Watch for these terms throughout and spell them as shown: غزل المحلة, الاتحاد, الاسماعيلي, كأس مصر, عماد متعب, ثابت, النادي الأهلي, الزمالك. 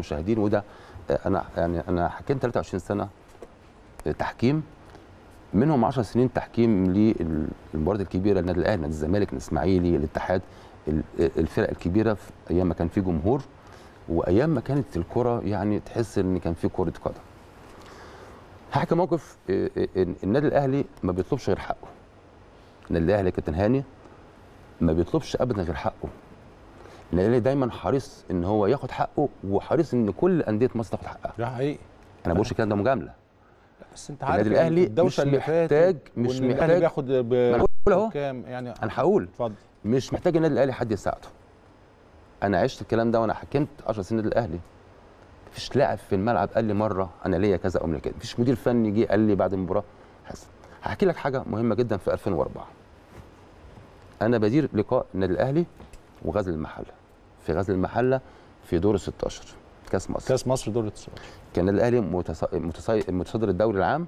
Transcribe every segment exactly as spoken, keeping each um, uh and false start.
مشاهدين. وده انا يعني انا حكيت ثلاثة وعشرين سنة تحكيم، منهم عشر سنين تحكيم للمباريات الكبيره، النادي الاهلي، نادي الزمالك، الاسماعيلي، الاتحاد، الفرق الكبيره في ايام ما كان في جمهور وايام ما كانت الكره يعني تحس ان كان في كره قدم. هحكي موقف النادي الاهلي ما بيطلبش غير حقه. النادي الاهلي كابتن هاني ما بيطلبش ابدا غير حقه. النادي الاهلي دايما حريص ان هو ياخد حقه، وحريص ان كل انديه مصر تاخد حقها. ده حقيقي. انا بقولش الكلام ده مجامله. بس انت عارف النادي الاهلي مش محتاج مش محتاج بياخد بكام يعني. انا هقول اتفضل. مش محتاج النادي الاهلي حد يساعده. انا عشت الكلام ده وانا حكمت عشر سنين النادي الاهلي. مفيش لاعب في الملعب قال لي مره انا ليا كذا او من كده، مفيش مدير فني جه قال لي بعد المباراه. هحكي لك حاجه مهمه جدا. في ألفين وأربعة انا بدير لقاء النادي الاهلي وغزل المحله، في غزل المحله في دور ستاشر كاس مصر كاس مصر دور ستاشر. كان الاهلي متصدر الدوري العام،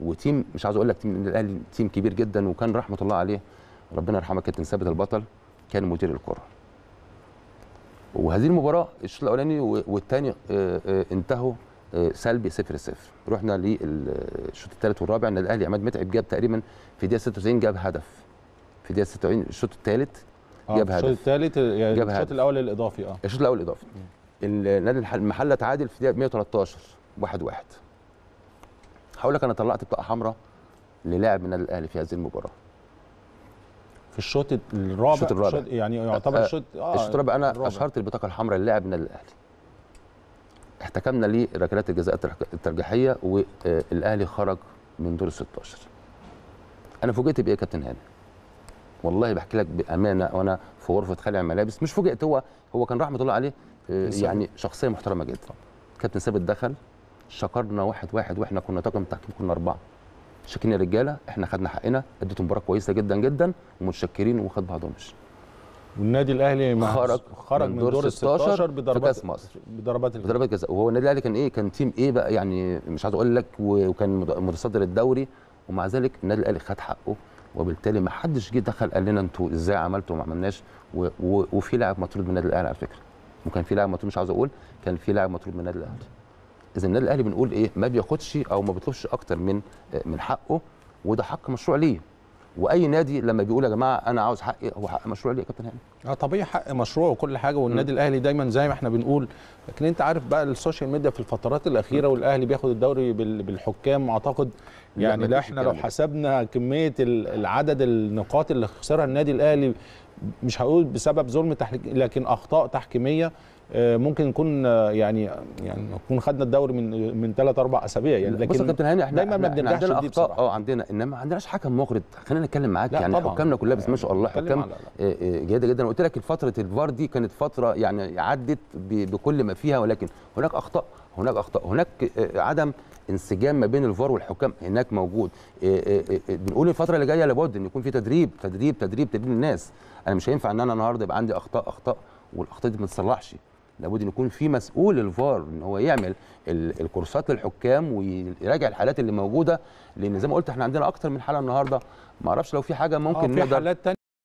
وتيم مش عاوز اقول لك تيم الاهلي تيم كبير جدا، وكان رحمه الله عليه ربنا يرحمه كابتن ثابت البطل كان مدير الكره. وهذه المباراه الشوط الاولاني والثاني انتهوا سلبي صفر صفر. رحنا للشوط الثالث والرابع، النادي الاهلي عماد متعب جاب تقريبا في دقيقه ستة وتسعين جاب هدف، في دقيقه ستة وتسعين الشوط الثالث جاب هدف. الشوط الثالث يعني الشوط الاول الاضافي اه الشوط الاول الاضافي. النادي المحله تعادل في دقيقه مية وتلتاشر واحد واحد. هقول لك انا طلعت بطاقه حمراء للاعب من النادي الاهلي في هذه المباراه في الشوط الرابع. الشوط الرابع يعني يعتبر الشوط اه الشوط الرابع انا الرابع. اشهرت البطاقه الحمراء للاعب من النادي الاهلي. احتكمنا لركلات الجزاء الترجيحيه والاهلي خرج من دور ستاشر. انا فوجئت بايه يا كابتن هاني؟ والله بحكي لك بامانه، وانا في غرفه خلع ملابس مش فوجئت. هو هو كان رحمه الله عليه يعني شخصيه محترمه جدا. كابتن ثابت دخل شكرنا واحد واحد، واحنا كنا طاقم تحكيم كنا اربعه. شاكرين يا رجاله، احنا خدنا حقنا، اديتوا مباراه كويسه جدا جدا ومتشكرين، وخد بعضهم مشي. والنادي الاهلي خرج خرج من دور ستاشر بضربات مصر بضربات بضربات جزاء. وهو النادي الاهلي كان ايه؟ كان تيم ايه بقى يعني مش عايز اقول لك، وكان متصدر الدوري، ومع ذلك النادي الاهلي خد حقه، وبالتالي ما حدش جه دخل قال لنا انتوا ازاي عملتوا وما عملناش. وفي لاعب مطرود من النادي الاهلي على فكره، وكان في لاعب مطرود مش عاوز اقول، كان في لاعب مطرود من النادي الاهلي. اذا النادي الاهلي بنقول ايه؟ ما بياخدش او ما بيطلبش اكتر من من حقه، وده حق مشروع ليه. واي نادي لما بيقول يا جماعه انا عاوز حقي، هو حق مشروع ليه يا كابتن هاني؟ اه طبيعي حق مشروع وكل حاجه، والنادي الاهلي دايما زي ما احنا بنقول. لكن انت عارف بقى السوشيال ميديا في الفترات الاخيره، والاهلي بياخد الدوري بالحكام اعتقد يعني. لا احنا لو حسبنا كميه العدد النقاط اللي خسرها النادي الاهلي، مش هقول بسبب ظلم تحكيمي لكن اخطاء تحكيميه، ممكن نكون يعني يعني نكون خدنا الدوري من من ثلاث اربع اسابيع يعني. لكن بص يا كابتن هاني، احنا دايما ما بنبداش عندنا اخطاء اه عندنا، انما ما عندناش حكم مغرض. خلينا نتكلم معاك يعني، حكامنا كلها بس ما شاء الله حكام جيده جدا. قلت لك فتره الفار دي كانت فتره يعني عدت بكل ما فيها، ولكن هناك اخطاء هناك اخطاء هناك عدم انسجام ما بين الفار والحكام هناك موجود. بنقول الفتره اللي جايه لابد ان يكون في تدريب تدريب تدريب تدريب الناس. انا مش هينفع ان انا النهارده يبقى عندي اخطاء اخطاء والاخطاء دي ما تتصلحش. لابد ان يكون في مسؤول الفار ان هو يعمل الكورسات للحكام ويراجع الحالات اللي موجوده، لان زي ما قلت احنا عندنا اكتر من حاله النهارده. ما اعرفش لو في حاجه ممكن نقدر